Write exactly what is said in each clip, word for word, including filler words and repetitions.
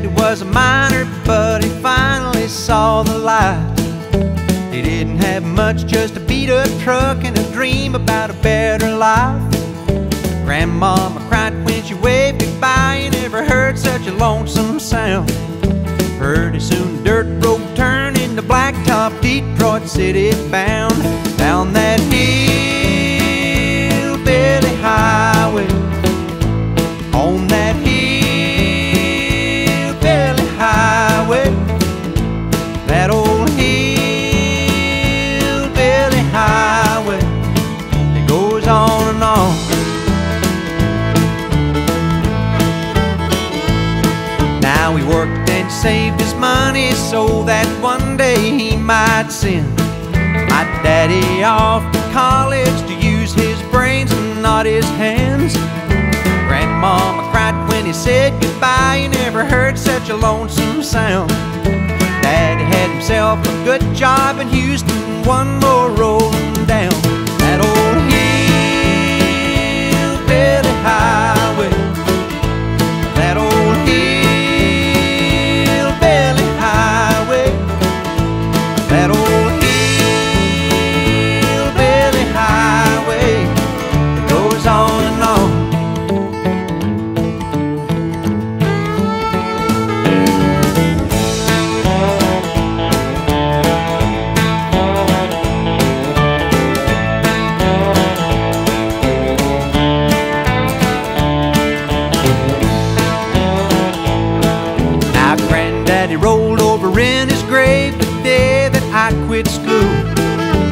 Daddy was a miner, but he finally saw the light. He didn't have much, just a beat-up truck and a dream about a better life. Grandmama cried when she waved goodbye, and never heard such a lonesome sound. Pretty soon the dirt road turned into blacktop, Detroit City bound. Down that hillbilly highway, on that hillbilly highway, that old hillbilly highway, it goes on and on. Now he worked and saved his money so that one day he might send my daddy off to college to use his brains and not his hands. Grandmama cried when he said goodbye, you never heard such a lonesome sound. Daddy had himself a good job in Houston, one more rolling down that old hillbilly highway, that old hillbilly.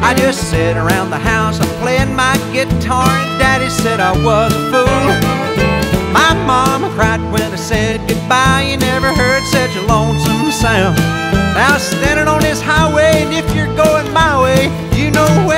I just sat around the house, I'm playing my guitar, and Daddy said I was a fool. My mama cried when I said goodbye, you never heard such a lonesome sound. Now standing on this highway, and if you're going my way, you know